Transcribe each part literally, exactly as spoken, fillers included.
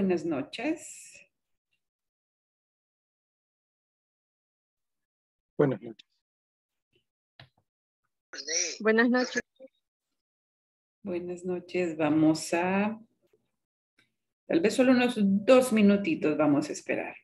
Buenas noches. Buenas noches. Buenas noches. Buenas noches. Vamos a... Tal vez solo unos dos minutitos vamos a esperar.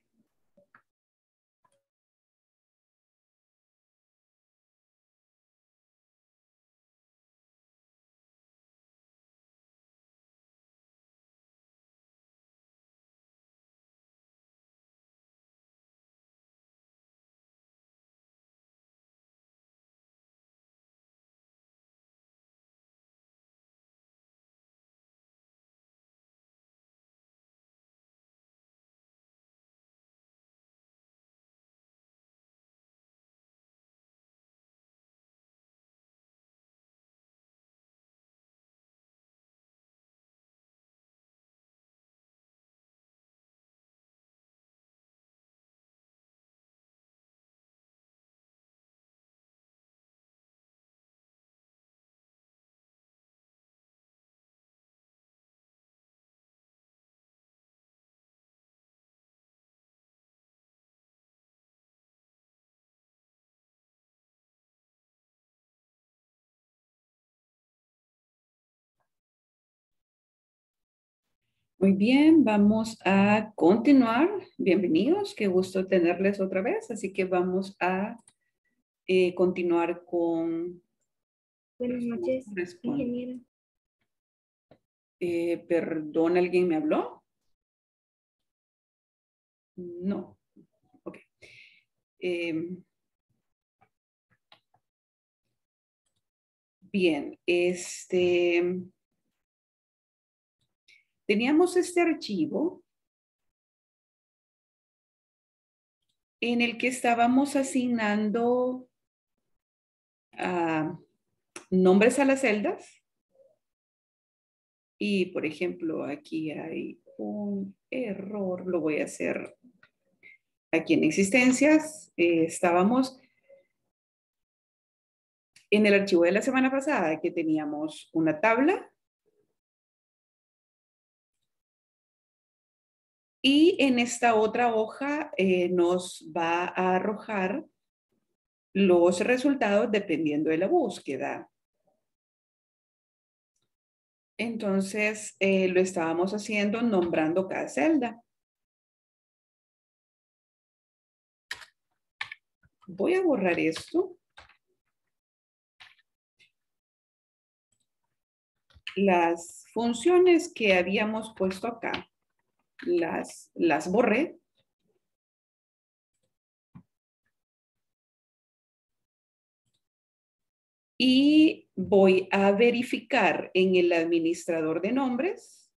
Muy bien, vamos a continuar. Bienvenidos, qué gusto tenerles otra vez. Así que vamos a eh, continuar con... Buenas noches, ingeniero. Eh, perdón, ¿alguien me habló? No. Ok. Eh, bien, este... Teníamos este archivo en el que estábamos asignando uh, nombres a las celdas. Y, por ejemplo, aquí hay un error. Lo voy a hacer aquí en existencias. Eh, estábamos en el archivo de la semana pasada que teníamos una tabla. Y en esta otra hoja eh, nos va a arrojar los resultados dependiendo de la búsqueda. Entonces, eh, lo estábamos haciendo nombrando cada celda. Voy a borrar esto. Las funciones que habíamos puesto acá. Las, las borré. Y voy a verificar en el administrador de nombres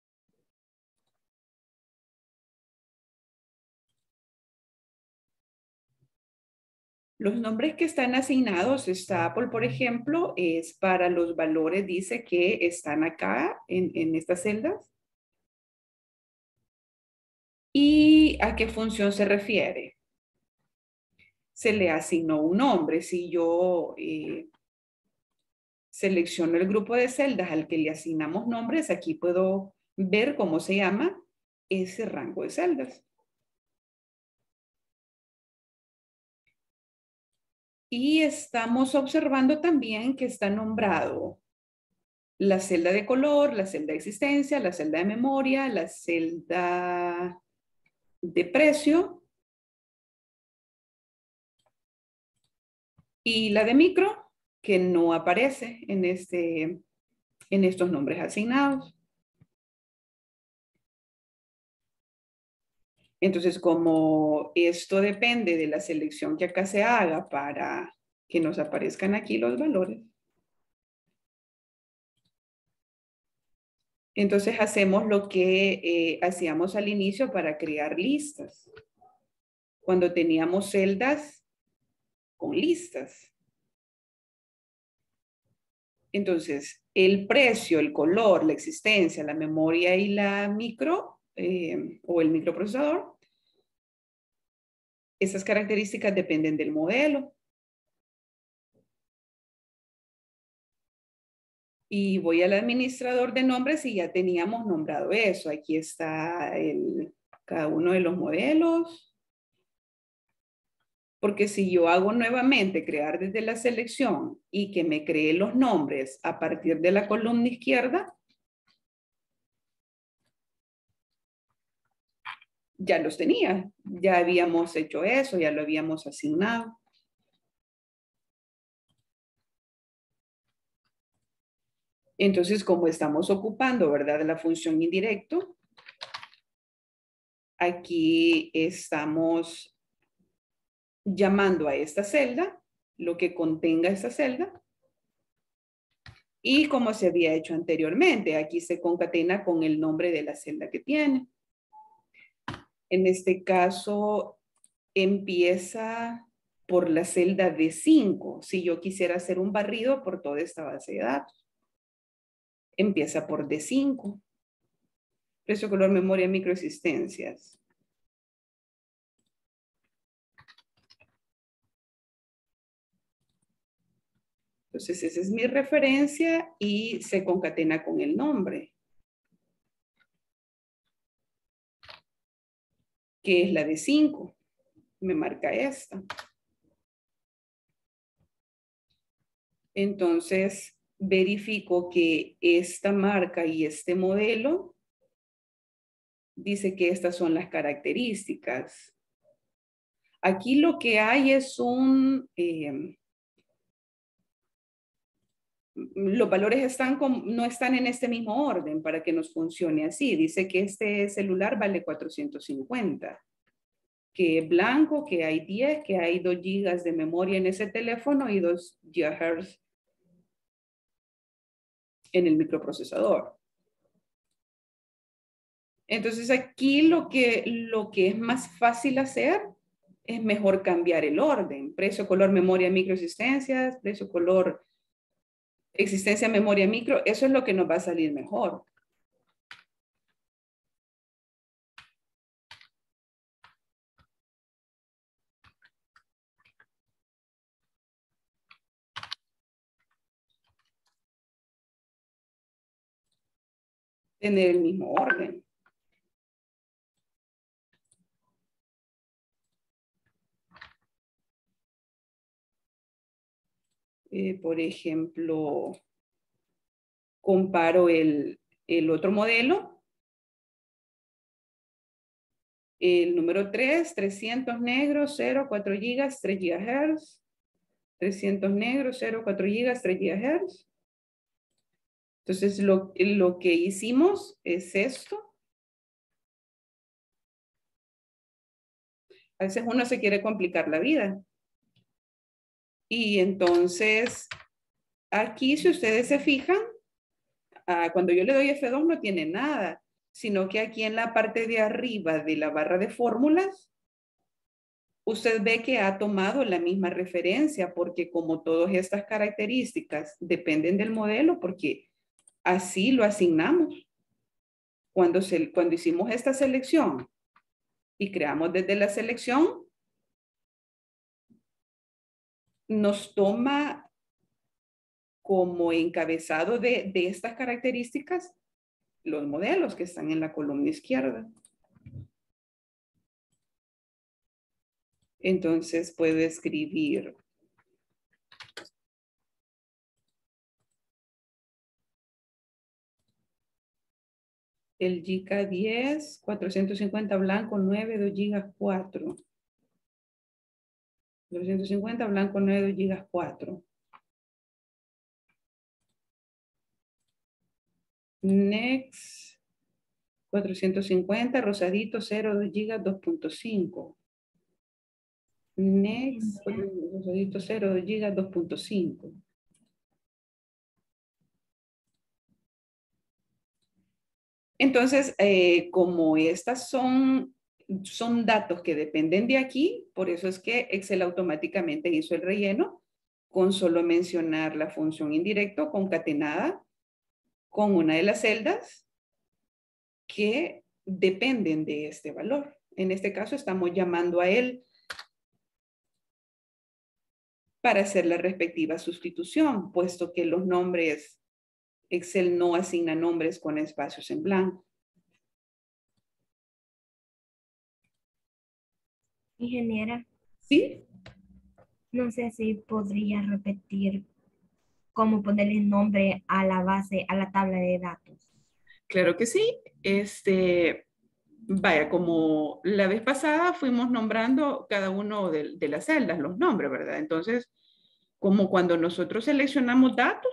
los nombres que están asignados. Esta Apple, por ejemplo, es para los valores, dice que están acá en, en estas celdas. ¿Y a qué función se refiere? Se le asignó un nombre. Si yo eh, selecciono el grupo de celdas al que le asignamos nombres, aquí puedo ver cómo se llama ese rango de celdas. Y estamos observando también que está nombrado la celda de color, la celda de existencia, la celda de memoria, la celda... de precio y la de micro, que no aparece en, este, en estos nombres asignados. Entonces, como esto depende de la selección que acá se haga para que nos aparezcan aquí los valores, entonces hacemos lo que eh, hacíamos al inicio para crear listas. Cuando teníamos celdas con listas. Entonces, el precio, el color, la existencia, la memoria y la micro eh, o el microprocesador. Esas características dependen del modelo. y voy al administrador de nombres y ya teníamos nombrado eso. Aquí está el, cada uno de los modelos. Porque si yo hago nuevamente crear desde la selección y que me cree los nombres a partir de la columna izquierda, ya los tenía, ya habíamos hecho eso, ya lo habíamos asignado. Entonces, como estamos ocupando, ¿verdad?, la función indirecto, aquí estamos llamando a esta celda, lo que contenga esta celda. Y como se había hecho anteriormente, aquí se concatena con el nombre de la celda que tiene. En este caso, empieza por la celda D cinco. Si yo quisiera hacer un barrido por toda esta base de datos. Empieza por D cinco. Precio, color, memoria, microexistencias. Entonces, esa es mi referencia y se concatena con el nombre, que es la D cinco. Me marca esta. Entonces, verifico que esta marca y este modelo dice que estas son las características. Aquí lo que hay es un... Eh, los valores están con, no están en este mismo orden para que nos funcione así. Dice que este celular vale cuatrocientos cincuenta. Que es blanco, que hay diez, que hay dos gigas de memoria en ese teléfono y dos gigahertz. En el microprocesador. Entonces aquí lo que, lo que es más fácil hacer es mejor cambiar el orden. Precio, color, memoria, microexistencias, precio, color, existencia, memoria, micro. Eso es lo que nos va a salir mejor. Tener el mismo orden. Eh, por ejemplo, comparo el, el otro modelo. El número tres, trescientos negros, cero, cuatro gigas, tres gigahertz. trescientos negros, cero, cuatro gigas, tres gigahertz. Entonces, lo, lo que hicimos es esto. A veces uno se quiere complicar la vida. Y entonces, aquí si ustedes se fijan, ah, cuando yo le doy F dos no tiene nada, sino que aquí en la parte de arriba de la barra de fórmulas, usted ve que ha tomado la misma referencia, porque como todas estas características dependen del modelo, porque así lo asignamos. Cuando, se, cuando hicimos esta selección y creamos desde la selección, nos toma como encabezado de, de estas características los modelos que están en la columna izquierda. Entonces puedo escribir el G K diez, cuatrocientos cincuenta blanco, nueve, dos gigas, cuatro. cuatrocientos cincuenta blanco, nueve, dos gigas, cuatro. Next, cuatrocientos cincuenta rosadito, cero, dos gigas, dos punto cinco. Next, rosadito, cero, dos gigas, dos punto cinco. Entonces, eh, como estas son, son datos que dependen de aquí, por eso es que Excel automáticamente hizo el relleno con solo mencionar la función indirecto concatenada con una de las celdas que dependen de este valor. En este caso estamos llamando a él para hacer la respectiva sustitución, puesto que los nombres Excel no asigna nombres con espacios en blanco. Ingeniera. ¿Sí? No sé si podría repetir cómo ponerle nombre a la base, a la tabla de datos. Claro que sí. Este, vaya, como la vez pasada fuimos nombrando cada uno de, de las celdas, los nombres, ¿verdad? Entonces, como cuando nosotros seleccionamos datos,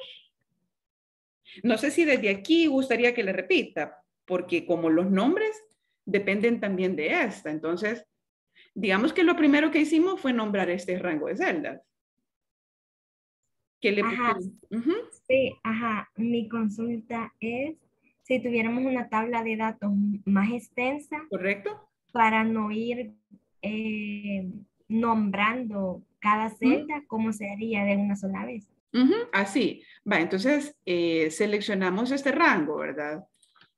no sé si desde aquí gustaría que le repita, porque como los nombres dependen también de esta, entonces, digamos que lo primero que hicimos fue nombrar este rango de celdas. ¿Qué le ajá. Uh-huh. Sí, ajá. Mi consulta es si tuviéramos una tabla de datos más extensa. Correcto. Para no ir eh, nombrando cada celda, uh-huh. ¿Cómo se haría de una sola vez? Uh-huh. Así. Va, entonces eh, seleccionamos este rango, ¿verdad?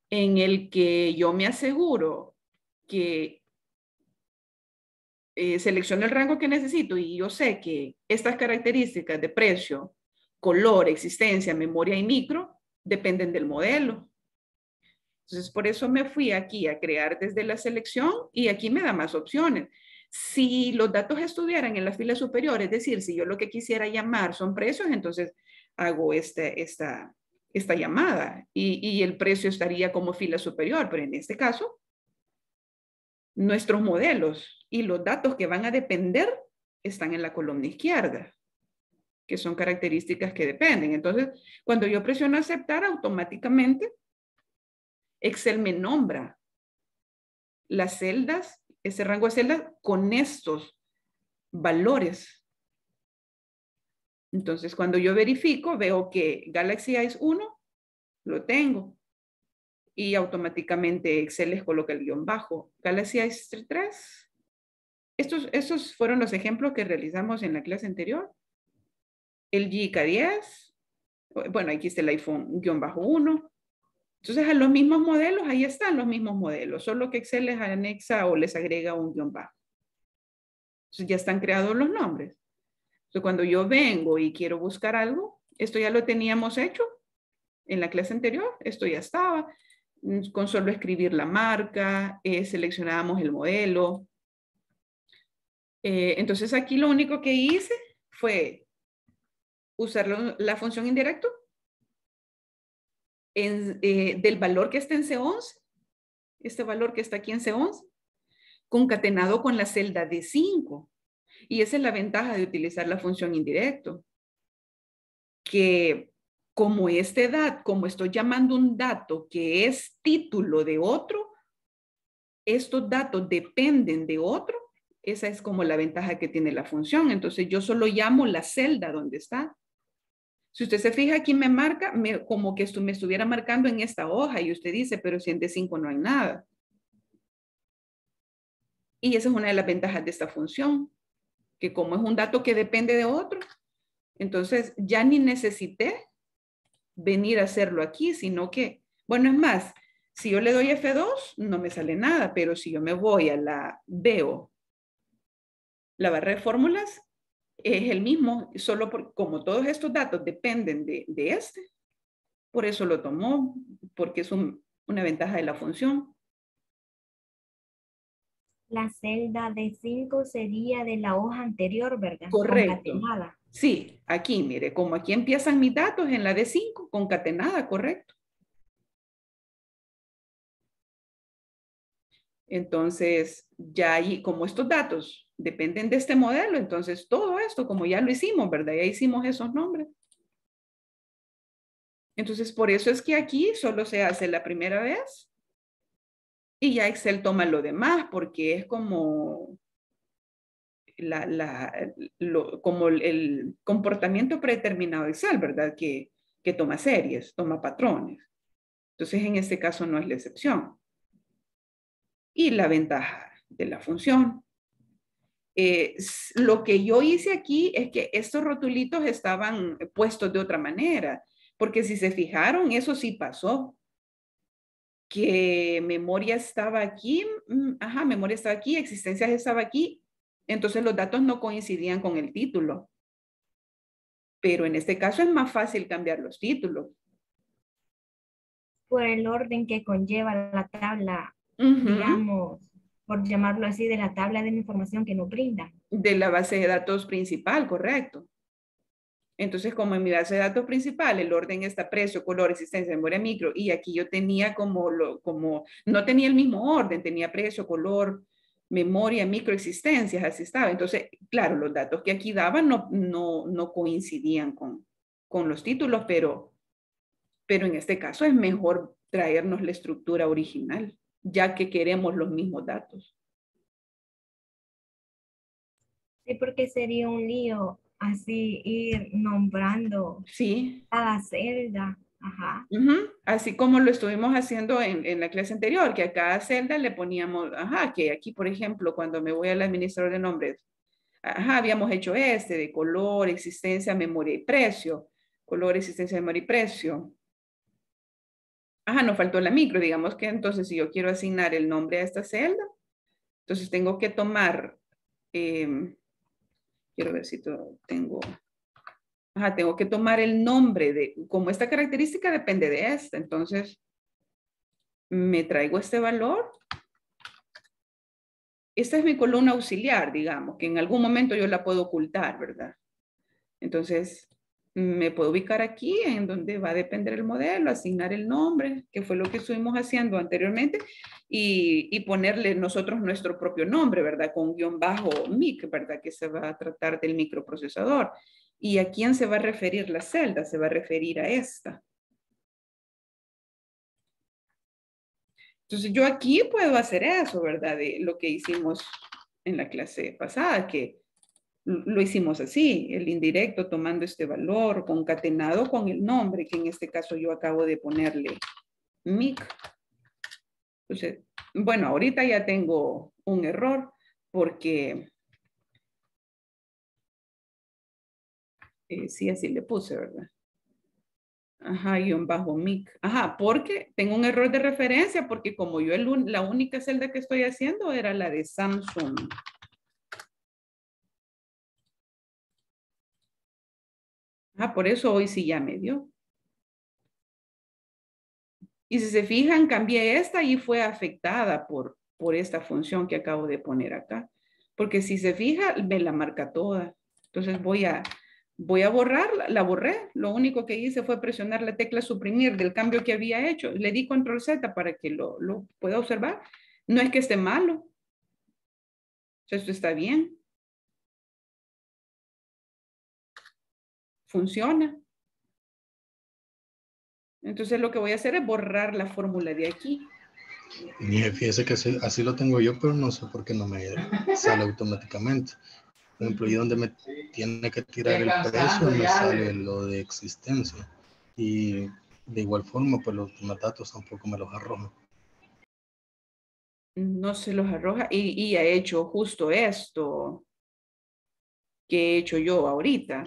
En el que yo me aseguro que Eh, selecciono el rango que necesito y yo sé que estas características de precio, color, existencia, memoria y micro dependen del modelo. Entonces, por eso me fui aquí a crear desde la selección y aquí me da más opciones. Si los datos estuvieran en la fila superior, es decir, si yo lo que quisiera llamar son precios, entonces hago esta, esta, esta llamada y, y el precio estaría como fila superior, pero en este caso, nuestros modelos y los datos que van a depender están en la columna izquierda, que son características que dependen. Entonces, cuando yo presiono aceptar, automáticamente Excel me nombra las celdas, ese rango de celdas con estos valores. Entonces, cuando yo verifico, veo que Galaxy A es uno, lo tengo. Y automáticamente Excel les coloca el guión bajo. Galaxy A tres. Estos, estos fueron los ejemplos que realizamos en la clase anterior. El G K diez. Bueno, aquí está el iPhone guión bajo uno. Entonces, a los mismos modelos, ahí están los mismos modelos. Solo que Excel les anexa o les agrega un guión bajo. Entonces, ya están creados los nombres. Entonces, cuando yo vengo y quiero buscar algo, esto ya lo teníamos hecho en la clase anterior. Esto ya estaba. Con solo escribir la marca, eh, seleccionábamos el modelo. Eh, entonces aquí lo único que hice fue usar lo, la función indirecto en, eh, del valor que está en C once, este valor que está aquí en C once, concatenado con la celda D cinco. Y esa es la ventaja de utilizar la función indirecto. Que... Como, este dat, como estoy llamando un dato que es título de otro, estos datos dependen de otro, esa es como la ventaja que tiene la función. Entonces yo solo llamo la celda donde está. Si usted se fija aquí me marca, me, como que esto me estuviera marcando en esta hoja y usted dice, pero si en D cinco no hay nada. Y esa es una de las ventajas de esta función, que como es un dato que depende de otro, entonces ya ni necesité venir a hacerlo aquí, sino que, bueno, es más, si yo le doy F dos, no me sale nada, pero si yo me voy a la, veo, la barra de fórmulas, es el mismo, solo por, como todos estos datos dependen de, de este, por eso lo tomó, porque es un, una ventaja de la función. La celda de cinco sería de la hoja anterior, ¿verdad? Correcto. Sí, aquí, mire, como aquí empiezan mis datos en la D cinco, concatenada, correcto. Entonces, ya ahí, como estos datos dependen de este modelo, entonces todo esto, como ya lo hicimos, ¿verdad? Ya hicimos esos nombres. Entonces, por eso es que aquí solo se hace la primera vez y ya Excel toma lo demás, porque es como... La, la, lo, como el, el comportamiento predeterminado de Excel, ¿verdad? Que, que toma series, toma patrones. Entonces, en este caso no es la excepción. Y la ventaja de la función. Eh, lo que yo hice aquí es que estos rotulitos estaban puestos de otra manera, porque si se fijaron, eso sí pasó. Que memoria estaba aquí, ajá, memoria estaba aquí, existencias estaba aquí, entonces los datos no coincidían con el título. Pero en este caso es más fácil cambiar los títulos. por el orden que conlleva la tabla, uh-huh. digamos, por llamarlo así, de la tabla de la información que nos brinda. De la base de datos principal, correcto. Entonces, como en mi base de datos principal, el orden está precio, color, existencia, memoria micro, y aquí yo tenía como, lo, como no tenía el mismo orden, tenía precio, color, memoria, micro, existencias, así estaba. Entonces, claro, los datos que aquí daban no, no, no coincidían con, con los títulos, pero, pero en este caso es mejor traernos la estructura original, ya que queremos los mismos datos. Sí, porque sería un lío así ir nombrando sí. cada celda. Ajá. Uh-huh. Así como lo estuvimos haciendo en, en la clase anterior, que a cada celda le poníamos, ajá, que aquí, por ejemplo, cuando me voy al administrador de nombres, ajá, habíamos hecho este de color, existencia, memoria y precio. Color, existencia, memoria y precio. Ajá, nos faltó la micro, digamos que entonces si yo quiero asignar el nombre a esta celda, entonces tengo que tomar... Eh, Quiero ver si tengo, ajá, tengo que tomar el nombre de, como esta característica depende de esta, entonces me traigo este valor. Esta es mi columna auxiliar, digamos, que en algún momento yo la puedo ocultar, ¿verdad? Entonces me puedo ubicar aquí en donde va a depender el modelo, asignar el nombre, que fue lo que estuvimos haciendo anteriormente, Y, y ponerle nosotros nuestro propio nombre, ¿verdad? Con guión bajo M I C, ¿verdad? Que se va a tratar del microprocesador. ¿Y a quién se va a referir la celda? Se va a referir a esta. Entonces yo aquí puedo hacer eso, ¿verdad? De lo que hicimos en la clase pasada, que lo hicimos así, el indirecto tomando este valor concatenado con el nombre, que en este caso yo acabo de ponerle M I C. Entonces, bueno, ahorita ya tengo un error porque eh, sí, así le puse, ¿verdad? Ajá, guión bajo M I C. Ajá, porque tengo un error de referencia porque como yo el, la única celda que estoy haciendo era la de Samsung. Ah, por eso hoy sí ya me dio. Y si se fijan, cambié esta y fue afectada por, por esta función que acabo de poner acá. Porque si se fija, me la marca toda. Entonces voy a, voy a borrarla, la borré. Lo único que hice fue presionar la tecla suprimir del cambio que había hecho. Le di control Z para que lo, lo pueda observar. No es que esté malo. Esto está bien. Funciona. Entonces lo que voy a hacer es borrar la fórmula de aquí. Mire, fíjese que así, así lo tengo yo, pero no sé por qué no me sale automáticamente. Por ejemplo, yo donde me tiene que tirar el precio, me sale lo de existencia. Y de igual forma, pues los datos tampoco me los arroja. No se los arroja. Y, y ha hecho justo esto que he hecho yo ahorita.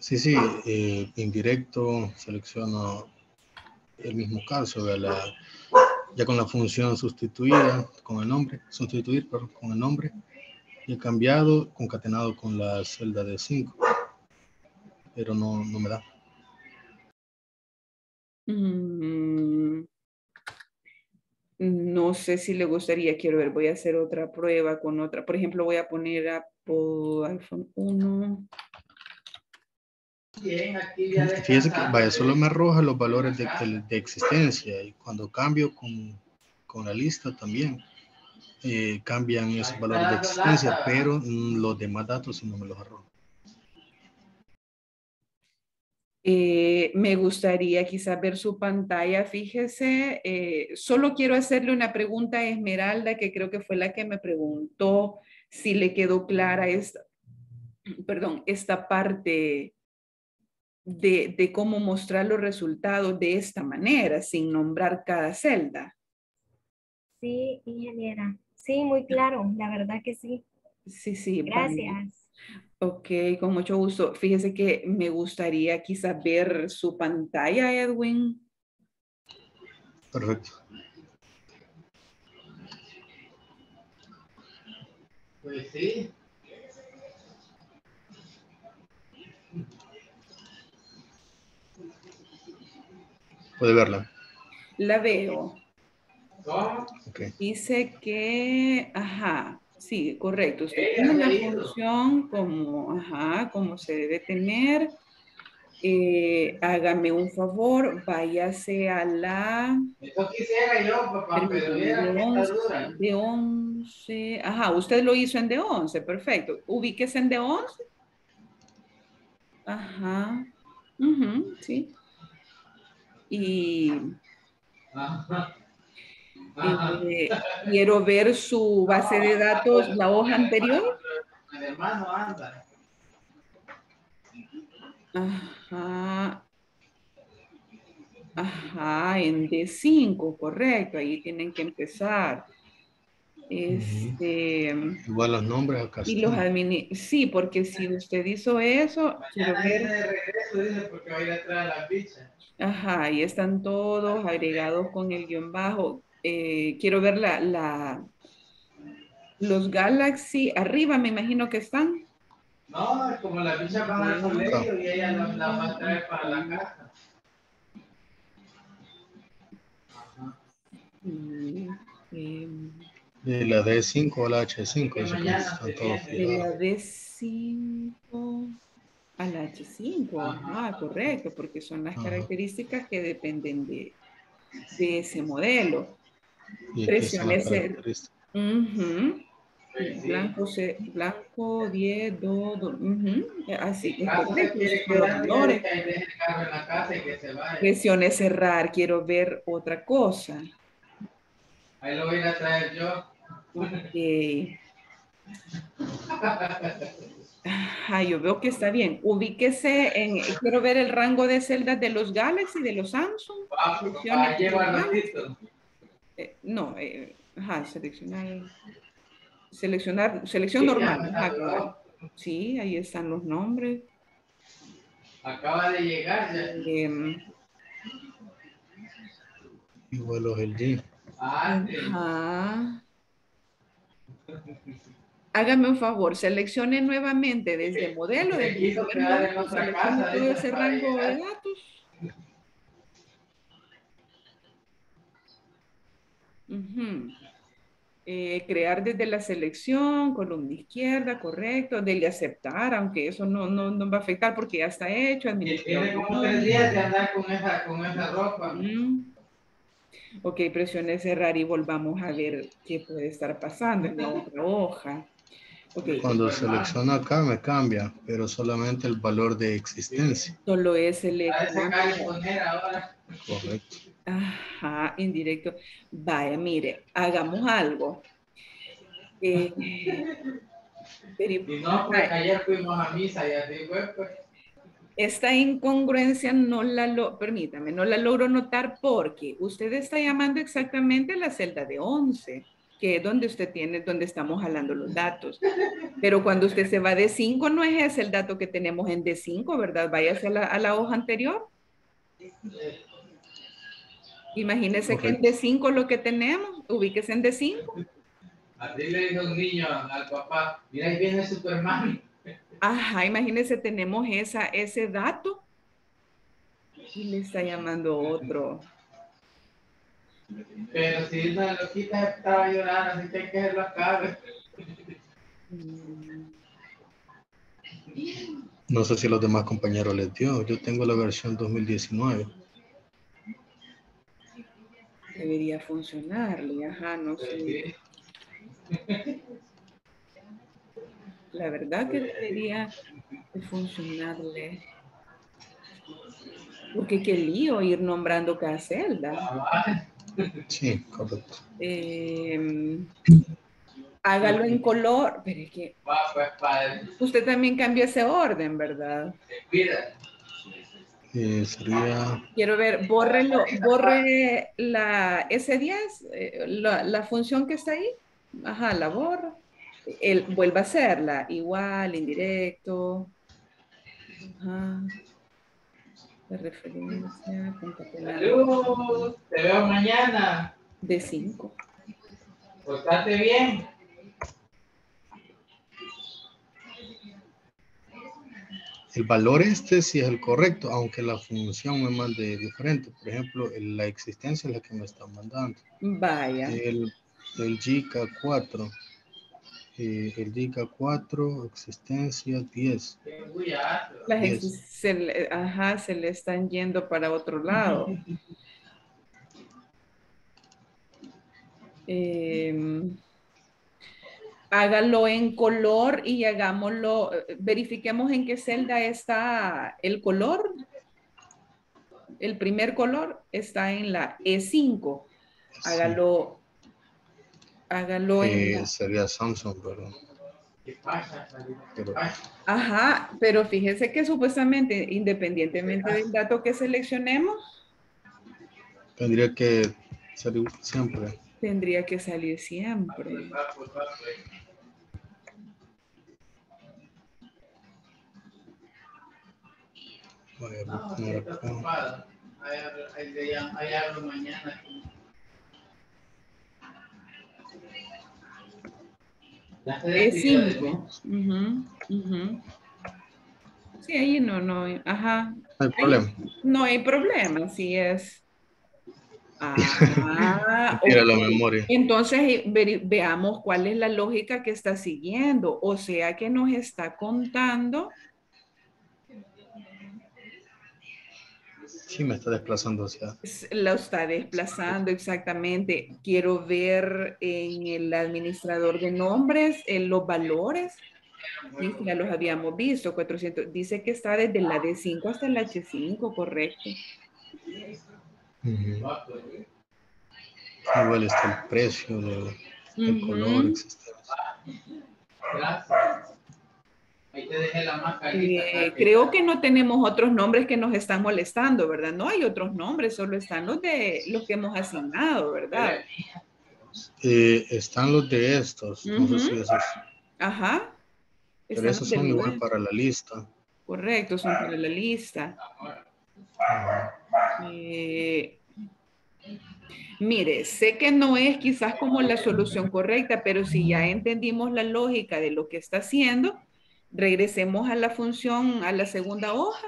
Sí, sí, eh, indirecto, selecciono... el mismo caso, de la, ya con la función sustituida, con el nombre, sustituir perdón, con el nombre, y cambiado, concatenado con la celda de cinco, pero no, no me da. Mm, no sé si le gustaría, quiero ver, voy a hacer otra prueba con otra, por ejemplo, voy a poner Apple, iPhone uno. Bien, aquí ya fíjese que vaya, solo me arroja los valores de, de, de existencia y cuando cambio con, con la lista también eh, cambian esos valores de existencia, pero los demás datos no me los arroja. Eh, me gustaría quizás ver su pantalla, fíjese, eh, solo quiero hacerle una pregunta a Esmeralda que creo que fue la que me preguntó si le quedó clara esta, perdón, esta parte De, de cómo mostrar los resultados de esta manera, sin nombrar cada celda. Sí, ingeniera. Sí, muy claro. La verdad que sí. Sí, sí. Gracias. Bueno. Ok, con mucho gusto. Fíjese que me gustaría quizás ver su pantalla, Edwin. Perfecto. Pues sí. Puede verla. La veo. Okay. Dice que, ajá, sí, correcto. Usted tiene la función como, ajá, como se debe tener. Eh, hágame un favor, váyase a la eso quisiera yo, papá, pero de once, ajá, usted lo hizo en de once, perfecto, ubíquese en de once, ajá, uh-huh, sí, y ajá. Ajá. Eh, quiero ver su base de datos, la hoja anterior, el hermano anda. Ajá, ajá, en D cinco, correcto, ahí tienen que empezar. Este, igual los nombres acá. Y los admin, sí, porque si usted hizo eso. Mañana viene de regreso, dice, porque va a ir atrás a la ficha. Ajá, ahí están todos agregados con el guión bajo. Eh, quiero ver la, la, los Galaxy arriba, me imagino que están. No, como las bichas van al colegio y ella las la va a traer para la casa. Ajá. De la D cinco a la H cinco. Están todos de la D cinco a la H cinco. Ajá, ah, correcto, porque son las, ajá, características que dependen de, de ese modelo. Presione cero. Blanco, se, blanco, diez, dos, uh -huh. Así. Presione cerrar, quiero ver otra cosa. Ahí lo voy a traer yo. Okay. Ajá, yo veo que está bien. Ubíquese en, quiero ver el rango de celdas de los Galaxy, de los Samsung. Ah, papá, lleva eh, no, eh, ajá, seleccionar. Seleccionar, selección sí, normal. Acá. Sí, ahí están los nombres. Acaba de llegar. Ya. Eh, Igual los L G. Ajá. Hágame un favor, seleccione nuevamente desde el modelo, desde el modelo, seleccione todo ese rango de datos. Uh-huh. Eh, crear desde la selección, columna izquierda, correcto, del aceptar, aunque eso no, no, no va a afectar porque ya está hecho. Tiene como tres días de andar con esa, con esa ropa. Mm. Ok, presione cerrar y volvamos a ver qué puede estar pasando en la otra hoja. Okay. Cuando selecciona acá me cambia, pero solamente el valor de existencia. Solo es el... Correcto. Ajá, indirecto. Vaya, mire, hagamos algo. Eh, y no, porque ayer fuimos a misa y así fue, pues. Esta incongruencia no la logro, permítame, no la logro notar porque usted está llamando exactamente a la celda de once, que es donde usted tiene, donde estamos jalando los datos. Pero cuando usted se va de cinco, no es ese el dato que tenemos en D cinco, ¿verdad? Váyase a la, a la hoja anterior. Imagínese, correcto, que en D cinco lo que tenemos, ubíquese en D cinco. Así le dijo un niño al papá, mira ahí viene Superman. Ajá, imagínese, tenemos esa, ese dato. Y le está llamando otro. Pero si una loquita estaba llorando, así que hay que hacerlo acá. No sé si los demás compañeros les dio, yo tengo la versión dos mil diecinueve. Debería funcionarle, ajá, no sé. La verdad que debería funcionarle. Porque qué lío ir nombrando cada celda. Sí, correcto. Eh, hágalo en color, pero es que... Usted también cambió ese orden, ¿verdad? Eh, sería... Quiero ver, bórrelo, borre la S diez, eh, la, la función que está ahí. Ajá, la borra. El, vuelva a hacerla. Igual, indirecto. Ajá. La referencia, concatenada. ¡Salud! Te veo mañana. De cinco. Portate bien. el valor este sí es el correcto, aunque la función me mande diferente. Por ejemplo, el, la existencia es la que me está mandando. Vaya. El, el G K cuatro. Eh, el G K cuatro, existencia diez. Las diez. Ex, se le, ajá, se le están yendo para otro lado. eh, hágalo en color y hagámoslo, verifiquemos en qué celda está el color. El primer color está en la E cinco. Hágalo. Sí. Hágalo eh, en la... Sería Samsung, pero... pero... Ajá, pero fíjese que supuestamente, independientemente del dato que seleccionemos... Tendría que salir siempre. Tendría que salir siempre. Voy a poner acá. Ahí hablo mañana. E cinco. Uh-huh, uh-huh. Sí, ahí no, no, ajá. No hay problema. Ahí, no hay problema, sí es. Ah, okay. Era la memoria. Entonces ve, veamos cuál es la lógica que está siguiendo. O sea que nos está contando. Sí, me está desplazando hacia... Lo está desplazando, exactamente. Quiero ver en el administrador de nombres en los valores. Sí, ya los habíamos visto, cuatrocientos. Dice que está desde la D cinco hasta la H cinco, correcto. Uh-huh. Igual está el precio, el, el uh-huh. color, gracias. Ahí te dejé la marca. Eh, creo que no tenemos otros nombres que nos están molestando, ¿verdad? No hay otros nombres, solo están los de los que hemos asignado, ¿verdad? Eh, están los de estos. Uh-huh. No sé si esos. Ajá. Pero están esos son igual para la lista. Correcto, son para la lista. Eh, mire, sé que no es quizás como la solución correcta, pero si ya entendimos la lógica de lo que está haciendo, regresemos a la función, a la segunda hoja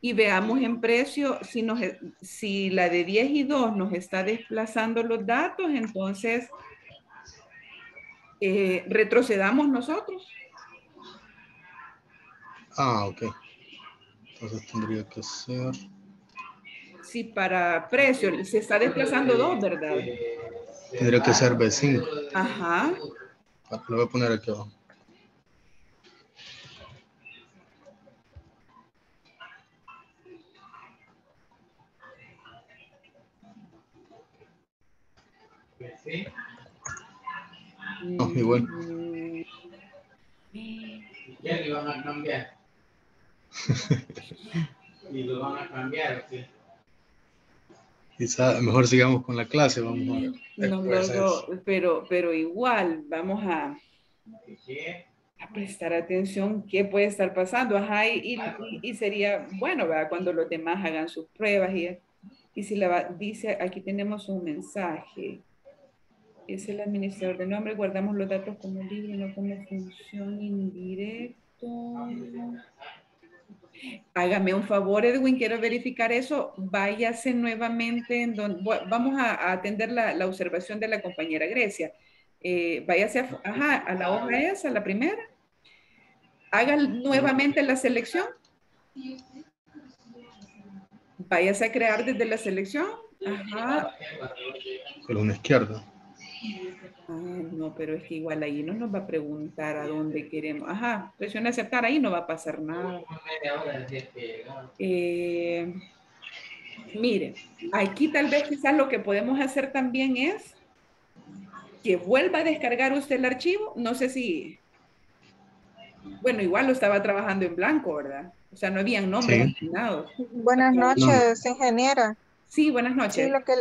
y veamos en precio si, nos, si la de diez y dos nos está desplazando los datos, entonces eh, retrocedamos nosotros. Ah, ok. Entonces tendría que ser... Si para precio se está desplazando dos, ¿verdad? Tendría que ser B cinco. Ajá. Lo voy a poner aquí abajo. Sí. No, igual. Ya le van a cambiar. Y lo van a cambiar, ¿sí? Quizá mejor sigamos con la clase, vamos a ver. No, no, no, pero, pero igual vamos a, a prestar atención qué puede estar pasando. Ajá, y, y, y sería bueno, ¿verdad? Cuando los demás hagan sus pruebas y, y si la va, dice, aquí tenemos un mensaje. Es el administrador de nombre, guardamos los datos como libre, no como función indirecto. Hágame un favor, Edwin, quiero verificar eso. Váyase nuevamente en donde... Vamos a, a atender la, la observación de la compañera Grecia. Eh, váyase a, ajá, a la hoja esa, la primera. Haga nuevamente la selección. Váyase a crear desde la selección. Ajá. Columna izquierda. Ah, no, pero es que igual ahí no nos va a preguntar a dónde queremos. Ajá, presione aceptar, ahí no va a pasar nada. Eh, mire, aquí tal vez quizás lo que podemos hacer también es que vuelva a descargar usted el archivo. No sé si... Bueno, igual lo estaba trabajando en blanco, ¿verdad? O sea, no habían nombres asignados. Sí. Buenas noches, ingeniera. Sí, buenas noches. Sí, lo que...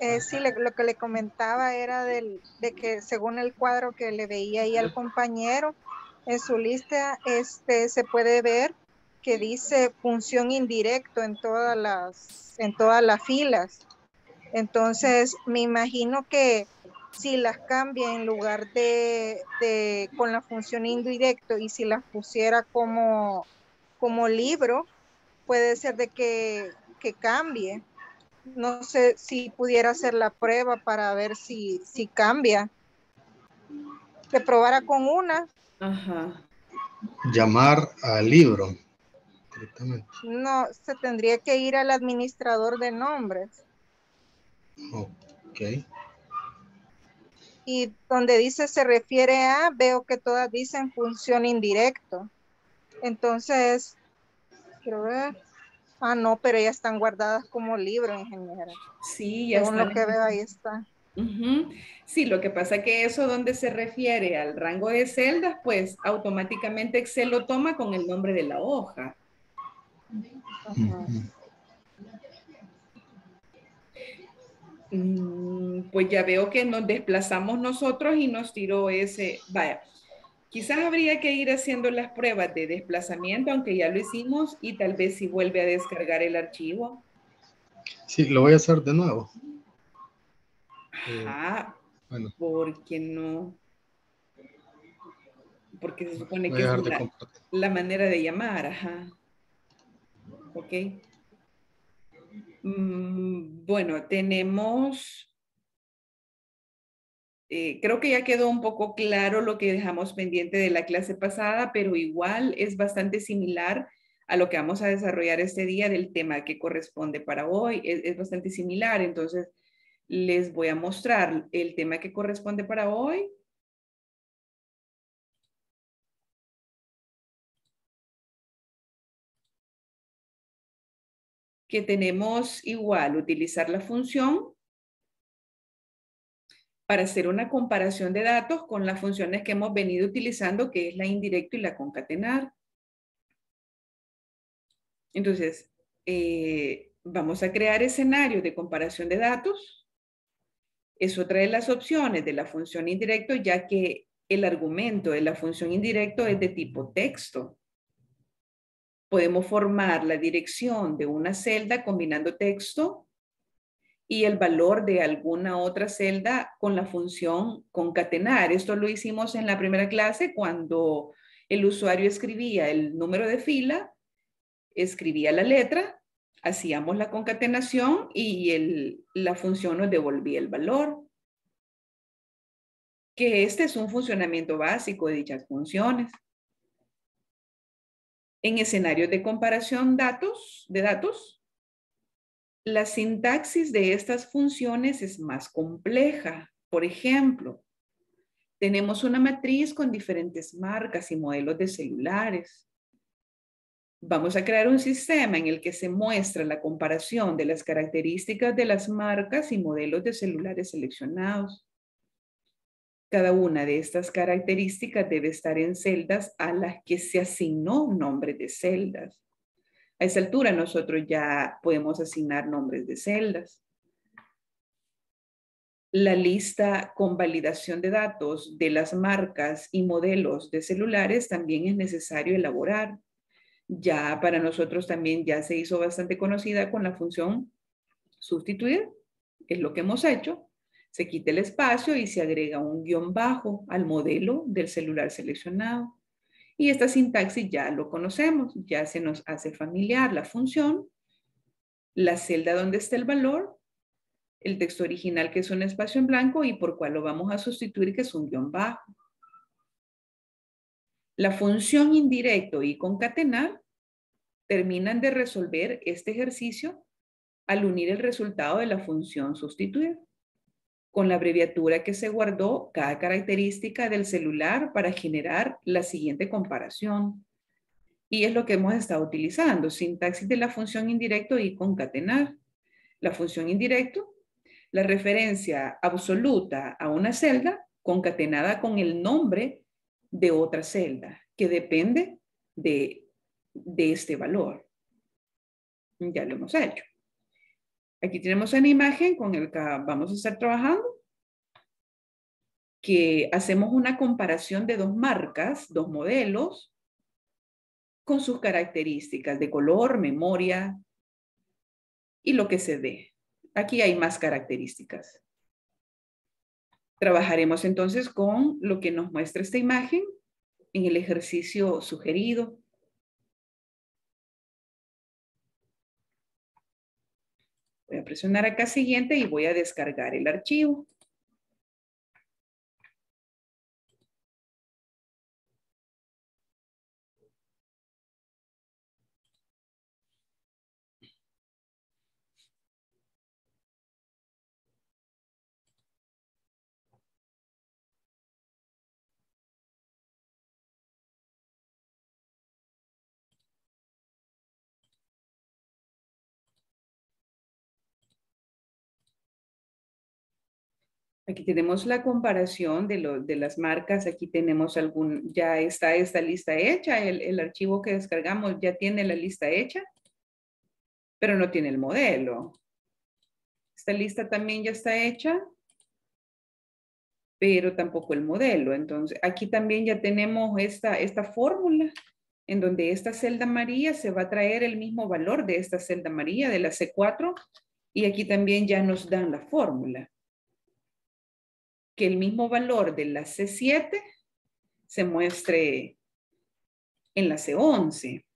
Eh, sí, le, lo que le comentaba era del, de que según el cuadro que le veía ahí al compañero, en su lista este, se puede ver que dice función indirecto en todas las, en todas las filas. Entonces, me imagino que si las cambia en lugar de, de con la función indirecto y si las pusiera como, como libro, puede ser de que, que cambie. No sé si pudiera hacer la prueba para ver si, si cambia. Que probara con una. Ajá. Llamar al libro. No, se tendría que ir al administrador de nombres. Ok. Y donde dice se refiere a, veo que todas dicen función indirecto. Entonces, quiero ver. Ah, no, pero ya están guardadas como libro, ingeniero. Sí, ya están. Según lo que veo, ahí está. Uh-huh. Sí, lo que pasa que eso donde se refiere al rango de celdas, pues automáticamente Excel lo toma con el nombre de la hoja. Uh-huh. Mm, pues ya veo que nos desplazamos nosotros y nos tiró ese, vaya. Quizás habría que ir haciendo las pruebas de desplazamiento, aunque ya lo hicimos, y tal vez si vuelve a descargar el archivo. Sí, lo voy a hacer de nuevo. Ajá, eh, bueno. ¿Por qué no? Porque se supone voy que es la, la manera de llamar, ajá. Ok. Mm, bueno, tenemos... Eh, creo que ya quedó un poco claro lo que dejamos pendiente de la clase pasada, pero igual es bastante similar a lo que vamos a desarrollar este día del tema que corresponde para hoy. Es, es bastante similar, entonces les voy a mostrar el tema que corresponde para hoy. Que tenemos igual utilizar la función para hacer una comparación de datos con las funciones que hemos venido utilizando, que es la indirecto y la concatenar. Entonces, eh, vamos a crear escenarios de comparación de datos. Es otra de las opciones de la función indirecto, ya que el argumento de la función indirecto es de tipo texto. Podemos formar la dirección de una celda combinando texto y el valor de alguna otra celda con la función concatenar. Esto lo hicimos en la primera clase cuando el usuario escribía el número de fila, escribía la letra, hacíamos la concatenación y el, la función nos devolvía el valor. Que este es un funcionamiento básico de dichas funciones. En escenarios de comparación datos, de datos, la sintaxis de estas funciones es más compleja. Por ejemplo, tenemos una matriz con diferentes marcas y modelos de celulares. Vamos a crear un sistema en el que se muestra la comparación de las características de las marcas y modelos de celulares seleccionados. Cada una de estas características debe estar en celdas a las que se asignó un nombre de celdas. A esa altura nosotros ya podemos asignar nombres de celdas. La lista con validación de datos de las marcas y modelos de celulares también es necesario elaborar. Ya para nosotros también ya se hizo bastante conocida con la función sustituir. Es lo que hemos hecho. Se quita el espacio y se agrega un guión bajo al modelo del celular seleccionado. Y esta sintaxis ya lo conocemos, ya se nos hace familiar la función, la celda donde está el valor, el texto original que es un espacio en blanco y por cual lo vamos a sustituir que es un guión bajo. La función indirecto y concatenar terminan de resolver este ejercicio al unir el resultado de la función sustituir con la abreviatura que se guardó cada característica del celular para generar la siguiente comparación. Y es lo que hemos estado utilizando, sintaxis de la función indirecto y concatenar. La función indirecto, la referencia absoluta a una celda concatenada con el nombre de otra celda, que depende de, de este valor. Ya lo hemos hecho. Aquí tenemos una imagen con la que vamos a estar trabajando, que hacemos una comparación de dos marcas, dos modelos, con sus características de color, memoria y lo que se ve. Aquí hay más características. Trabajaremos entonces con lo que nos muestra esta imagen en el ejercicio sugerido. Voy a presionar acá siguiente y voy a descargar el archivo. Aquí tenemos la comparación de, lo, de las marcas. Aquí tenemos algún, ya está esta lista hecha. El, el archivo que descargamos ya tiene la lista hecha, pero no tiene el modelo. Esta lista también ya está hecha, pero tampoco el modelo. Entonces, aquí también ya tenemos esta, esta fórmula en donde esta celda amarilla se va a traer el mismo valor de esta celda amarilla de la C cuatro. Y aquí también ya nos dan la fórmula. Que el mismo valor de la C siete se muestre en la C once.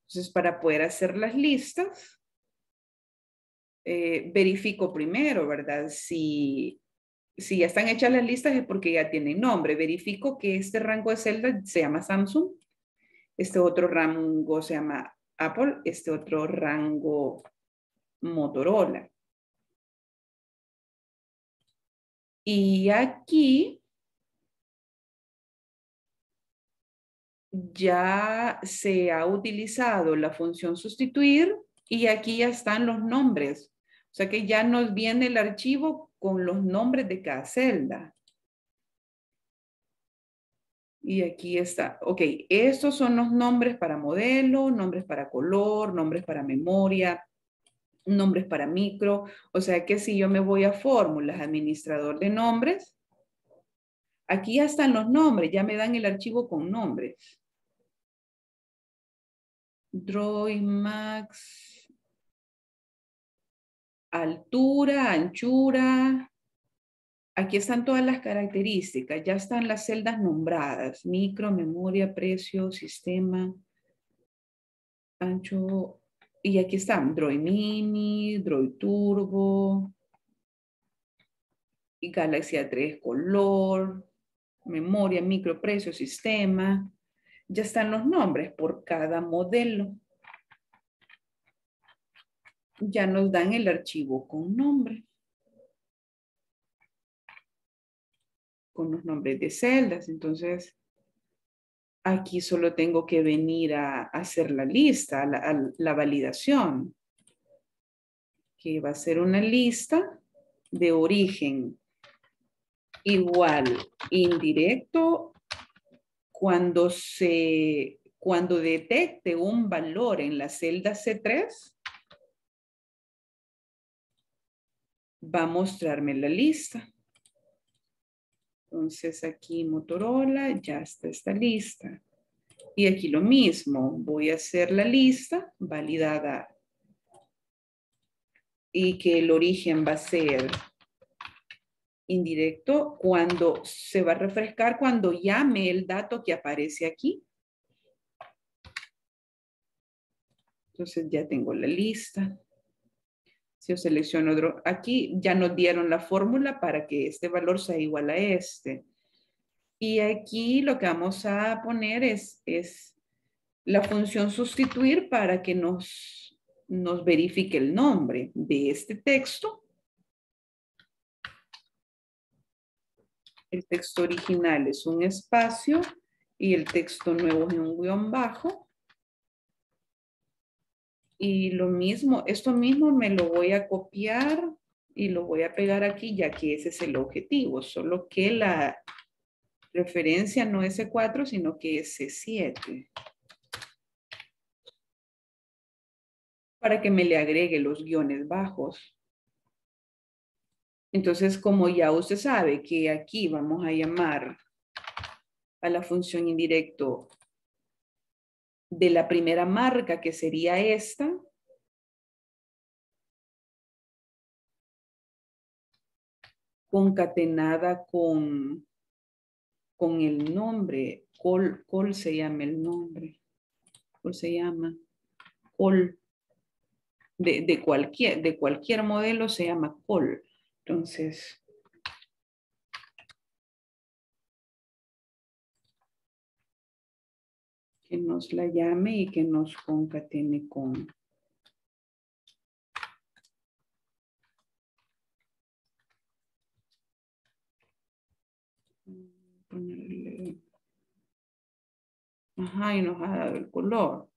Entonces, para poder hacer las listas, eh, verifico primero, ¿verdad? Si, si ya están hechas las listas es porque ya tienen nombre. Verifico que este rango de celdas se llama Samsung, este otro rango se llama Apple, este otro rango Motorola. Y aquí ya se ha utilizado la función sustituir y aquí ya están los nombres. O sea que ya nos viene el archivo con los nombres de cada celda. Y aquí está. Ok, estos son los nombres para modelo, nombres para color, nombres para memoria, nombres para micro. O sea que si yo me voy a fórmulas, administrador de nombres, aquí ya están los nombres, ya me dan el archivo con nombres. Droid Maxx, altura, anchura, aquí están todas las características, ya están las celdas nombradas, micro, memoria, precio, sistema, ancho. Y aquí están Droid Mini, Droid Turbo, y Galaxy A tres color, memoria, micro, precio, sistema. Ya están los nombres por cada modelo. Ya nos dan el archivo con nombre. Con los nombres de celdas. Entonces, aquí solo tengo que venir a, a hacer la lista, a la, a la validación. Que va a ser una lista de origen igual indirecto. Cuando, se, cuando detecte un valor en la celda C tres, va a mostrarme la lista. Entonces aquí Motorola, ya está esta lista. Y aquí lo mismo, voy a hacer la lista validada. Y que el origen va a ser indirecto cuando se va a refrescar, cuando llame el dato que aparece aquí. Entonces ya tengo la lista. Si yo selecciono aquí, ya nos dieron la fórmula para que este valor sea igual a este. Y aquí lo que vamos a poner es, es la función sustituir para que nos, nos verifique el nombre de este texto. El texto original es un espacio y el texto nuevo es un guión bajo. Y lo mismo, esto mismo me lo voy a copiar y lo voy a pegar aquí, ya que ese es el objetivo, solo que la referencia no es C cuatro, sino que es C siete. Para que me le agregue los guiones bajos. Entonces, como ya usted sabe que aquí vamos a llamar a la función indirecto de la primera marca, que sería esta. concatenada con, con el nombre. Col, col se llama el nombre. Col se llama. Col. De, de, cualquier, de cualquier modelo se llama col. Entonces. Que nos la llame y que nos concatene con. Ponerle. Ajá, y nos ha dado el color.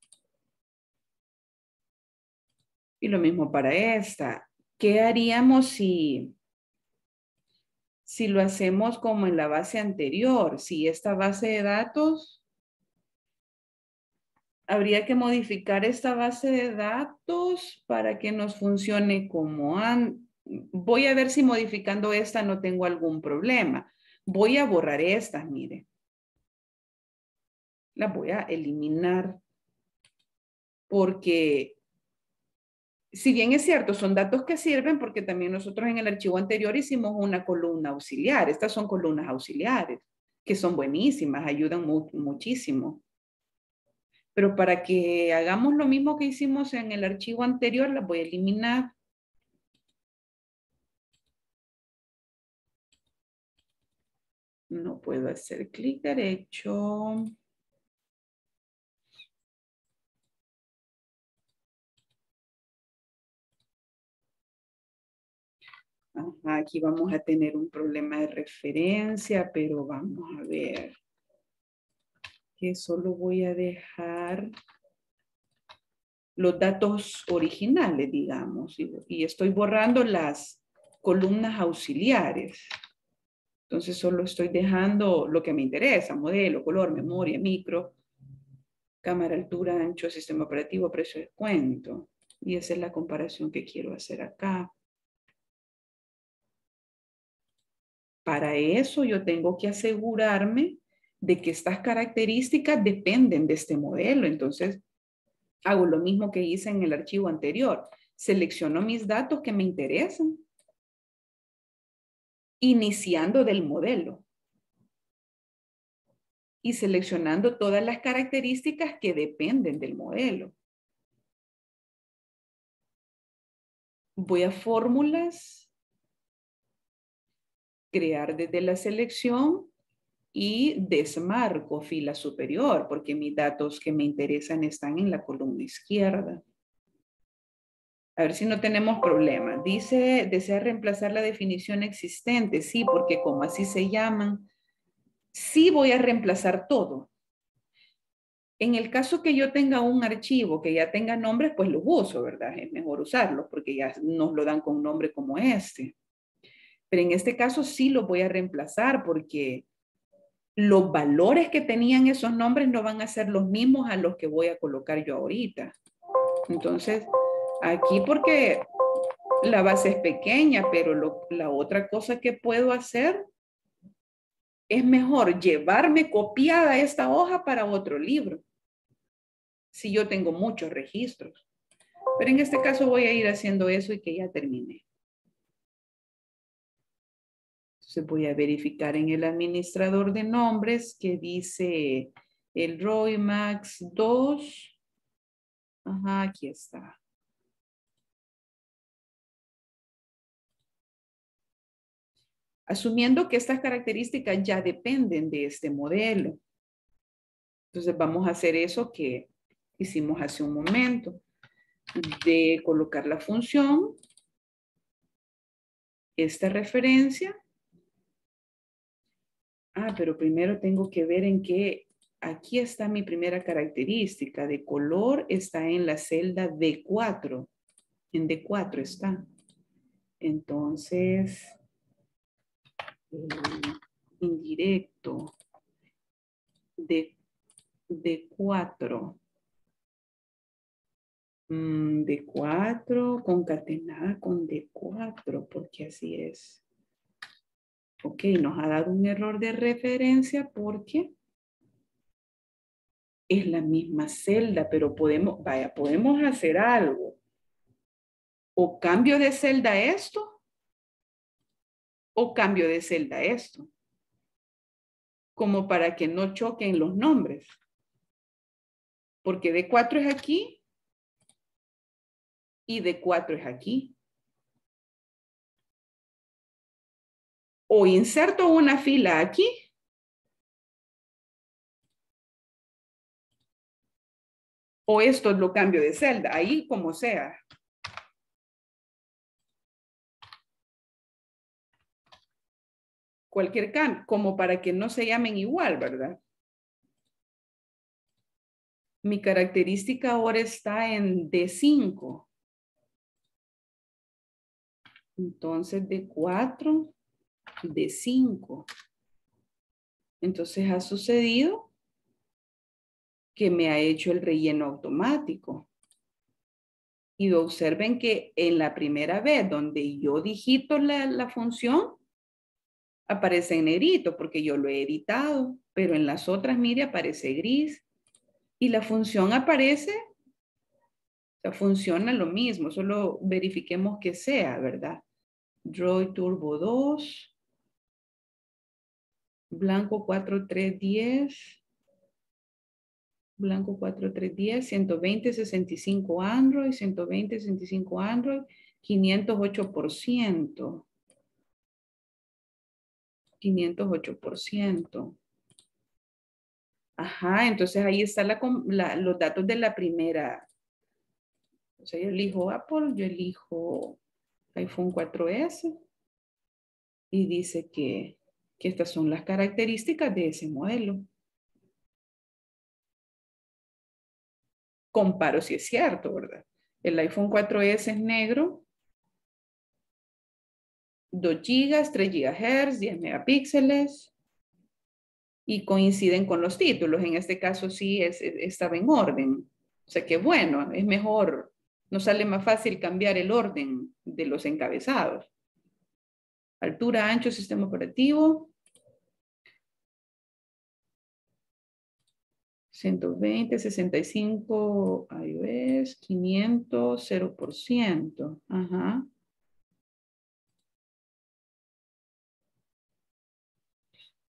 Y lo mismo para esta. ¿Qué haríamos si, si lo hacemos como en la base anterior? Si esta base de datos, habría que modificar esta base de datos para que nos funcione como antes. Voy a ver si modificando esta no tengo algún problema. Voy a borrar estas, mire. Las voy a eliminar porque... Si bien es cierto, son datos que sirven porque también nosotros en el archivo anterior hicimos una columna auxiliar. Estas son columnas auxiliares que son buenísimas, ayudan mu- muchísimo. Pero para que hagamos lo mismo que hicimos en el archivo anterior, las voy a eliminar. No puedo hacer clic derecho. Ajá, aquí vamos a tener un problema de referencia, pero vamos a ver que solo voy a dejar los datos originales, digamos, y, y estoy borrando las columnas auxiliares. Entonces solo estoy dejando lo que me interesa, modelo, color, memoria, micro, cámara, altura, ancho, sistema operativo, precio, descuento. Y esa es la comparación que quiero hacer acá. Para eso yo tengo que asegurarme de que estas características dependen de este modelo. Entonces hago lo mismo que hice en el archivo anterior. Selecciono mis datos que me interesan. Iniciando del modelo. Y seleccionando todas las características que dependen del modelo. Voy a fórmulas. Crear desde la selección y desmarco fila superior porque mis datos que me interesan están en la columna izquierda. A ver si no tenemos problema. Dice, desea reemplazar la definición existente. Sí, porque como así se llaman, sí voy a reemplazar todo. En el caso que yo tenga un archivo que ya tenga nombres, pues los uso, ¿verdad? Es mejor usarlos porque ya nos lo dan con nombre como este. Pero en este caso sí lo voy a reemplazar porque los valores que tenían esos nombres no van a ser los mismos a los que voy a colocar yo ahorita. Entonces, aquí porque la base es pequeña, pero lo, la otra cosa que puedo hacer es mejor llevarme copiada esta hoja para otro libro. Si yo tengo muchos registros. Pero en este caso voy a ir haciendo eso y que ya terminé. Voy a verificar en el administrador de nombres que dice el Droid Maxx dos. Ajá, aquí está. Asumiendo que estas características ya dependen de este modelo. Entonces vamos a hacer eso que hicimos hace un momento. De colocar la función. Esta referencia. Ah, pero primero tengo que ver en qué, aquí está mi primera característica de color, está en la celda D cuatro, en D cuatro está. Entonces, eh, indirecto, D, D cuatro, mm, D cuatro concatenada con D cuatro, porque así es. Ok, nos ha dado un error de referencia porque es la misma celda, pero podemos, vaya, podemos hacer algo. O cambio de celda esto, o cambio de celda esto, como para que no choquen los nombres. Porque D cuatro es aquí y D cuatro es aquí. O inserto una fila aquí o esto lo cambio de celda, ahí como sea. Cualquier cambio, como para que no se llamen igual, ¿verdad? Mi característica ahora está en D cinco. Entonces D cuatro, D cinco. Entonces ha sucedido que me ha hecho el relleno automático. Y observen que en la primera vez donde yo digito la, la función, aparece en negrito porque yo lo he editado, pero en las otras, mire, aparece gris. Y la función aparece, o sea, funciona lo mismo, solo verifiquemos que sea, ¿verdad? Droid Turbo dos, blanco cuatro tres diez, blanco cuatro tres diez, ciento veinte sesenta y cinco Android, ciento veinte sesenta y cinco Android, quinientos ocho por ciento. quinientos ocho por ciento. Ajá, entonces ahí están la, la, los datos de la primera. O sea, yo elijo Apple, yo elijo iPhone cuatro ese y dice que, que estas son las características de ese modelo. Comparo si es cierto, ¿verdad? El iPhone cuatro ese es negro. dos gigas, tres gigahercios, diez megapíxeles y coinciden con los títulos. En este caso sí es, estaba en orden. O sea que bueno, es mejor, nos sale más fácil cambiar el orden de los encabezados. Altura, ancho, sistema operativo. ciento veinte, sesenta y cinco iOS, quinientos, cero por ciento. Ajá.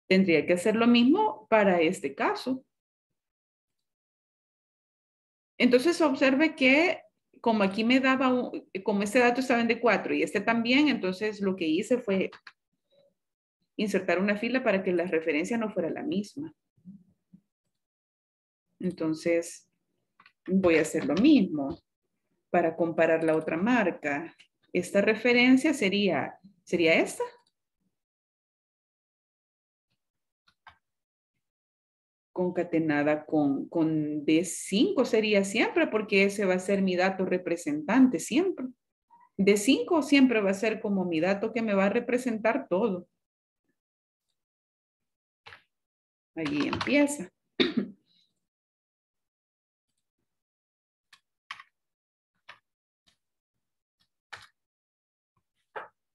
Tendría que hacer lo mismo para este caso. Entonces observe que como aquí me daba, un, como este dato estaba en D cuatro y este también, entonces lo que hice fue insertar una fila para que la referencia no fuera la misma. Entonces voy a hacer lo mismo para comparar la otra marca. Esta referencia sería, sería esta. Concatenada con, con D cinco sería siempre, porque ese va a ser mi dato representante siempre. D cinco siempre va a ser como mi dato que me va a representar todo. Allí empieza.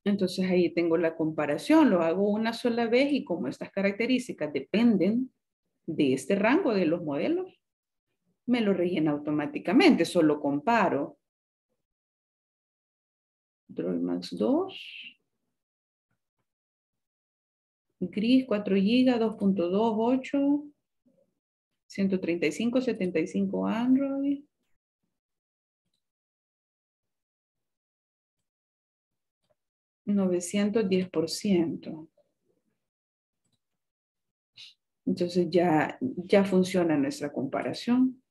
Entonces ahí tengo la comparación, lo hago una sola vez y como estas características dependen de este rango de los modelos, me lo rellena automáticamente, solo comparo. Droid Maxx dos, gris cuatro gigas, dos punto dos ocho, ciento treinta y cinco setenta y cinco Android, novecientos diez por ciento. Entonces ya, ya funciona nuestra comparación.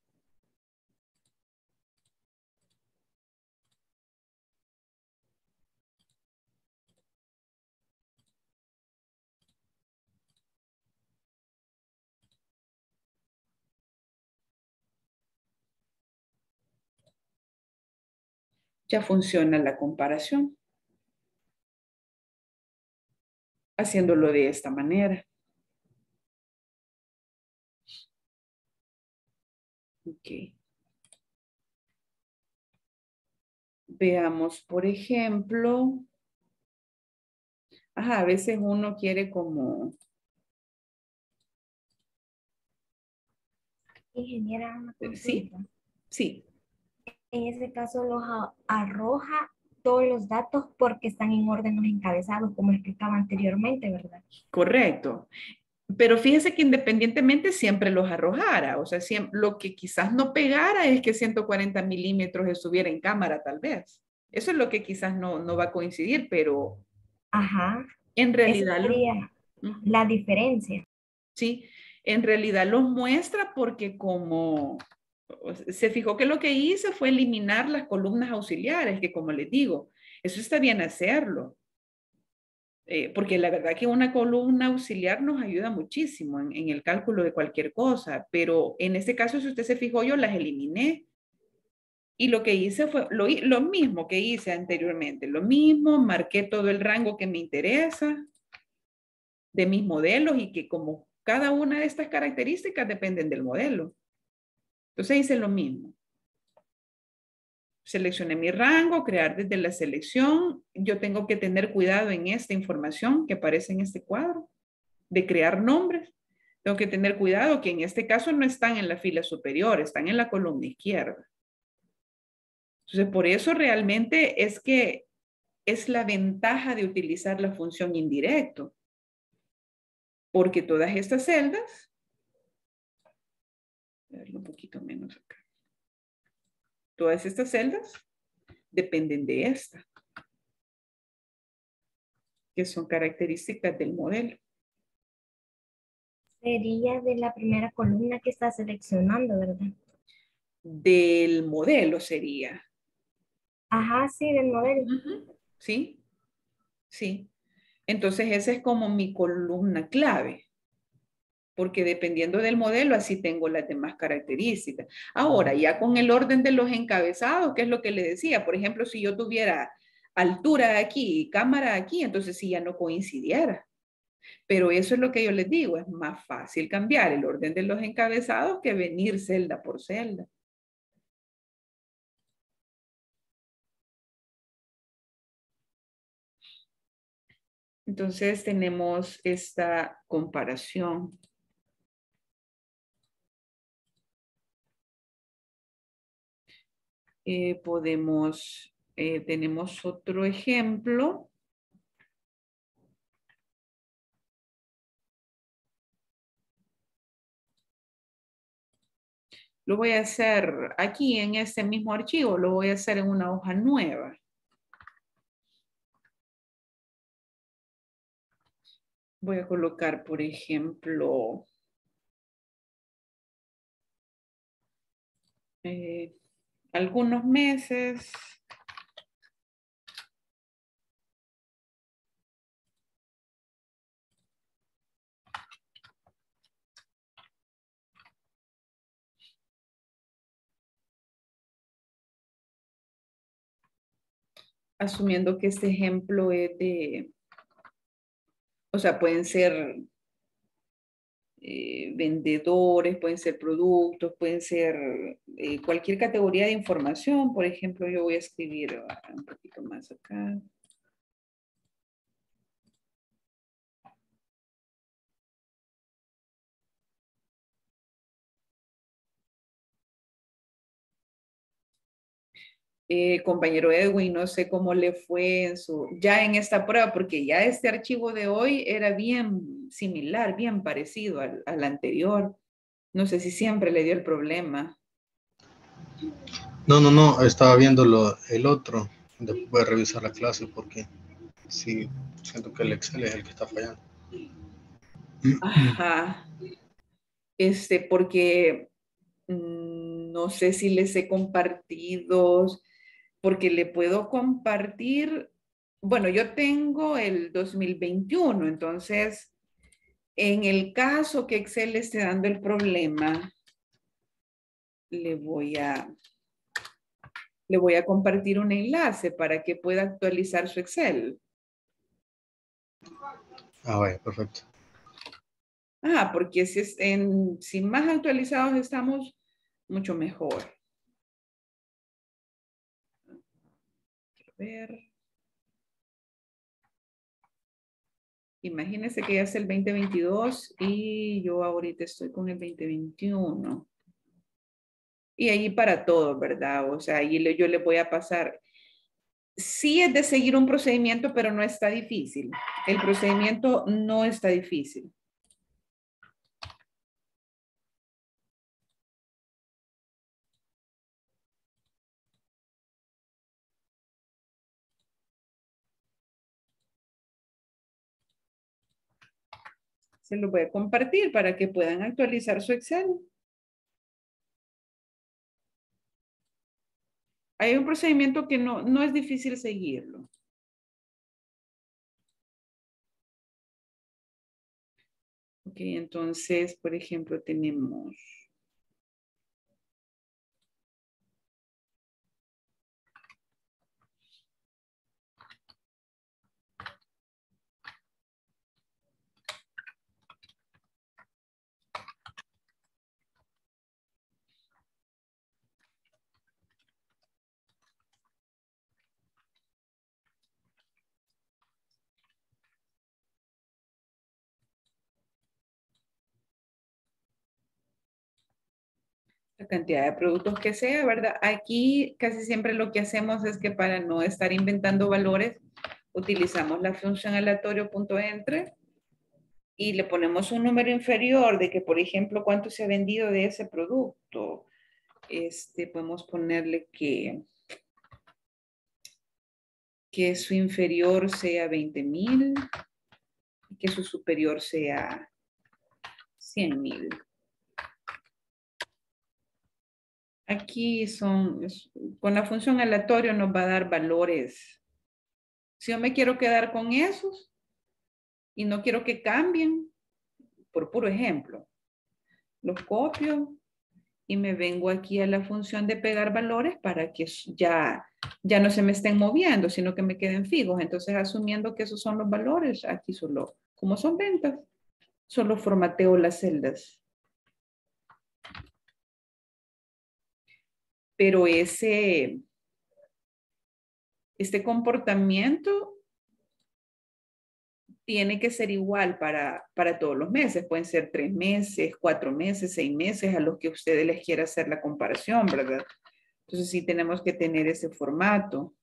Ya funciona la comparación. Haciéndolo de esta manera. Ok. Veamos, por ejemplo, ajá, a veces uno quiere como... Ingeniera, una consulta. Sí, sí. En ese caso los arroja todos los datos porque están en órdenes encabezados, como explicaba anteriormente, ¿verdad? Correcto. Pero fíjese que independientemente siempre los arrojara. O sea, siempre, lo que quizás no pegara es que ciento cuarenta milímetros estuviera en cámara, tal vez. Eso es lo que quizás no, no va a coincidir, pero... Ajá. En realidad... Esa sería lo... la diferencia. Sí. En realidad los muestra porque como... Se fijó que lo que hizo fue eliminar las columnas auxiliares, que como les digo, eso está bien hacerlo. Eh, porque la verdad que una columna auxiliar nos ayuda muchísimo en, en el cálculo de cualquier cosa, pero en este caso, si usted se fijó, yo las eliminé. Y lo que hice fue lo, lo mismo que hice anteriormente, lo mismo, marqué todo el rango que me interesa de mis modelos y que como cada una de estas características dependen del modelo. Entonces hice lo mismo. Seleccioné mi rango, crear desde la selección. Yo tengo que tener cuidado en esta información que aparece en este cuadro, de crear nombres. Tengo que tener cuidado que en este caso no están en la fila superior, están en la columna izquierda. Entonces, por eso realmente es que es la ventaja de utilizar la función indirecto. Porque todas estas celdas, a verlo un poquito menos acá. Todas estas celdas dependen de esta, que son características del modelo. Sería de la primera columna que está seleccionando, ¿verdad? Del modelo sería. Ajá, sí, del modelo. Uh-huh. Sí, sí. Entonces esa es como mi columna clave. Porque dependiendo del modelo, así tengo las demás características. Ahora, ya con el orden de los encabezados, que es lo que le decía, por ejemplo, si yo tuviera altura aquí y cámara aquí, entonces sí ya no coincidiera. Pero eso es lo que yo les digo, es más fácil cambiar el orden de los encabezados que venir celda por celda. Entonces tenemos esta comparación. Eh, podemos, eh, tenemos otro ejemplo. Lo voy a hacer aquí en este mismo archivo, lo voy a hacer en una hoja nueva. Voy a colocar, por ejemplo, eh, algunos meses. Asumiendo que este ejemplo es de, o sea, pueden ser eh, vendedores, pueden ser productos, pueden ser eh, cualquier categoría de información. Por ejemplo, yo voy a escribir un poquito más acá. Eh, compañero Edwin, no sé cómo le fue en su, ya en esta prueba, porque ya este archivo de hoy era bien similar, bien parecido al, al anterior. No sé si siempre le dio el problema. No, no, no, estaba viendo lo, el otro. Después voy a revisar la clase porque sí, siento que el Excel es el que está fallando. Ajá. Este, porque mmm, no sé si les he compartido... Porque le puedo compartir, bueno, yo tengo el dos mil veintiuno, entonces, en el caso que Excel esté dando el problema, le voy a, le voy a compartir un enlace para que pueda actualizar su Excel. Ah, vaya, perfecto. Ah, porque si, es en, si más actualizados estamos, mucho mejor. Ver. Imagínense que ya es el veinte veintidós y yo ahorita estoy con el veinte veintiuno. Y ahí para todo, ¿verdad? O sea, ahí yo le voy a pasar sí es de seguir un procedimiento, pero no está difícil. El procedimiento no está difícil. Se lo voy a compartir para que puedan actualizar su Excel. Hay un procedimiento que no, no es difícil seguirlo. Ok, entonces, por ejemplo, tenemos... cantidad de productos que sea, ¿verdad? Aquí casi siempre lo que hacemos es que para no estar inventando valores, utilizamos la función aleatorio.entre y le ponemos un número inferior de que, por ejemplo, cuánto se ha vendido de ese producto. Este, podemos ponerle que, que su inferior sea veinte mil y que su superior sea cien mil. Aquí son, con la función aleatorio nos va a dar valores. Si yo me quiero quedar con esos y no quiero que cambien, por puro ejemplo, los copio y me vengo aquí a la función de pegar valores para que ya, ya no se me estén moviendo, sino que me queden fijos. Entonces, asumiendo que esos son los valores, aquí solo, como son ventas, solo formateo las celdas. Pero ese, este comportamiento tiene que ser igual para, para todos los meses. Pueden ser tres meses, cuatro meses, seis meses, a los que ustedes les quiera hacer la comparación, ¿verdad? Entonces sí tenemos que tener ese formato.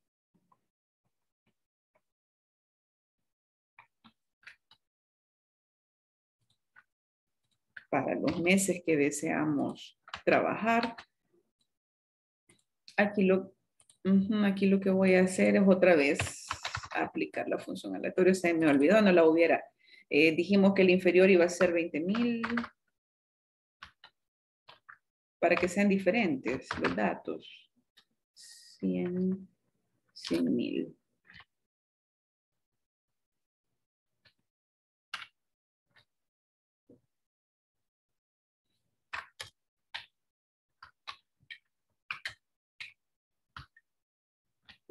Para los meses que deseamos trabajar. Aquí lo, aquí lo que voy a hacer es otra vez aplicar la función aleatoria. Se me olvidó, no la hubiera. Eh, dijimos que el inferior iba a ser veinte mil. Para que sean diferentes los datos. cien mil.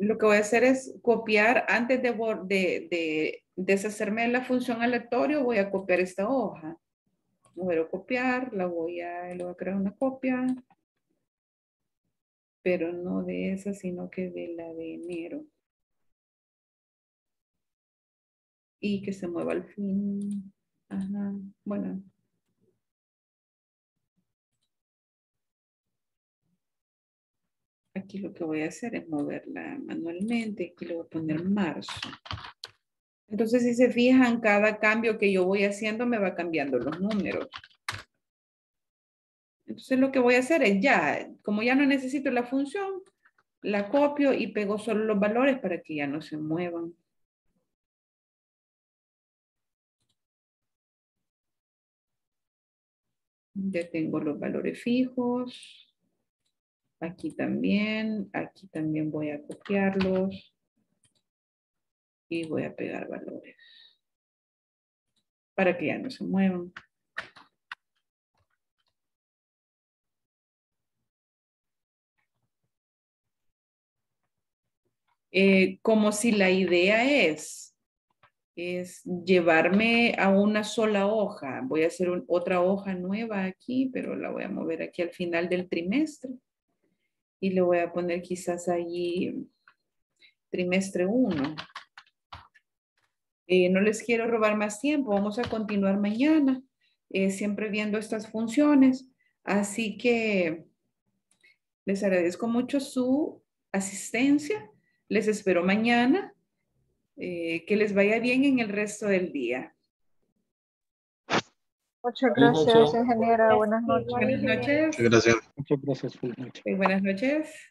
Lo que voy a hacer es copiar, antes de, de, de deshacerme de la función aleatorio, voy a copiar esta hoja. Voy a copiar, la voy a, le voy a crear una copia. Pero no de esa, sino que de la de enero. Y que se mueva al fin. Ajá, bueno. Aquí lo que voy a hacer es moverla manualmente. Aquí le voy a poner marzo. Entonces, si se fijan, cada cambio que yo voy haciendo me va cambiando los números. Entonces, lo que voy a hacer es ya, como ya no necesito la función, la copio y pego solo los valores para que ya no se muevan. Ya tengo los valores fijos. Aquí también, aquí también voy a copiarlos y voy a pegar valores para que ya no se muevan. Eh, como si la idea es, es llevarme a una sola hoja. Voy a hacer un, otra hoja nueva aquí, pero la voy a mover aquí al final del trimestre. Y le voy a poner quizás allí trimestre uno. Eh, no les quiero robar más tiempo. Vamos a continuar mañana. Eh, siempre viendo estas funciones. Así que les agradezco mucho su asistencia. Les espero mañana. Eh, que les vaya bien en el resto del día. Muchas gracias, ingeniera. Buenas noches. Buenas noches. Muchas gracias. Muchas gracias. Buenas noches. Buenas noches.